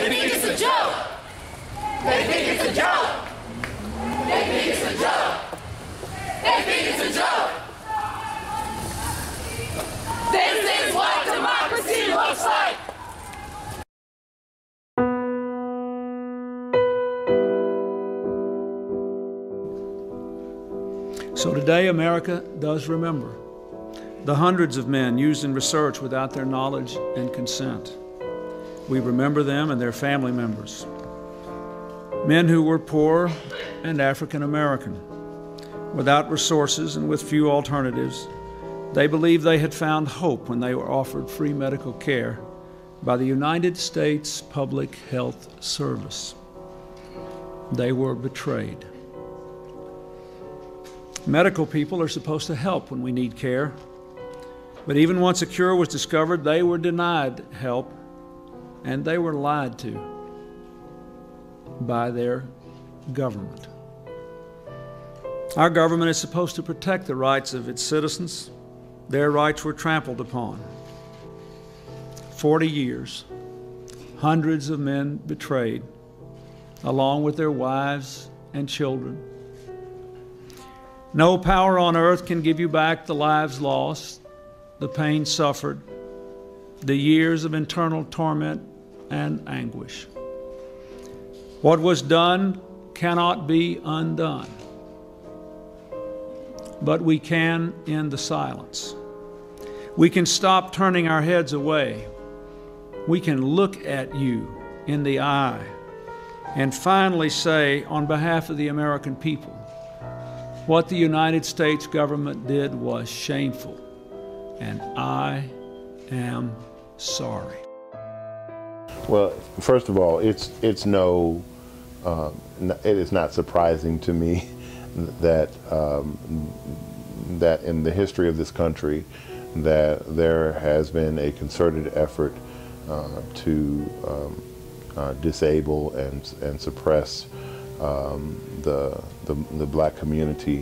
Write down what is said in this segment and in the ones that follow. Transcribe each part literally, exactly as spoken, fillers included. They think it's a joke. They think it's a joke. They think it's a joke. They think it's a joke. This is what democracy looks like. So today, America does remember the hundreds of men used in research without their knowledge and consent. We remember them and their family members. Men who were poor and African American. Without resources and with few alternatives, they believed they had found hope when they were offered free medical care by the United States Public Health Service. They were betrayed. Medical people are supposed to help when we need care, but even once a cure was discovered, they were denied help and they were lied to by their government. Our government is supposed to protect the rights of its citizens. Their rights were trampled upon. Forty years, hundreds of men betrayed, along with their wives and children. No power on earth can give you back the lives lost, the pain suffered, the years of internal torment and anguish. What was done cannot be undone. But we can end the silence. We can stop turning our heads away. We can look at you in the eye and finally say, on behalf of the American people, what the United States government did was shameful, and I am sorry. Well, first of all, it's it's no, uh, it is not surprising to me that um, that in the history of this country, that there has been a concerted effort uh, to um, uh, disable and and suppress Um, the, the the black community,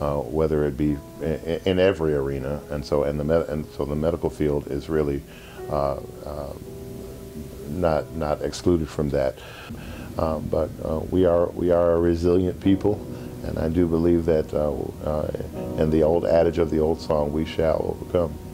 uh, whether it be in, in every arena, and so and the med and so the medical field is really uh, uh, not not excluded from that. Uh, but uh, we are we are a resilient people, and I do believe that, uh, uh, in the old adage of the old song, we shall overcome.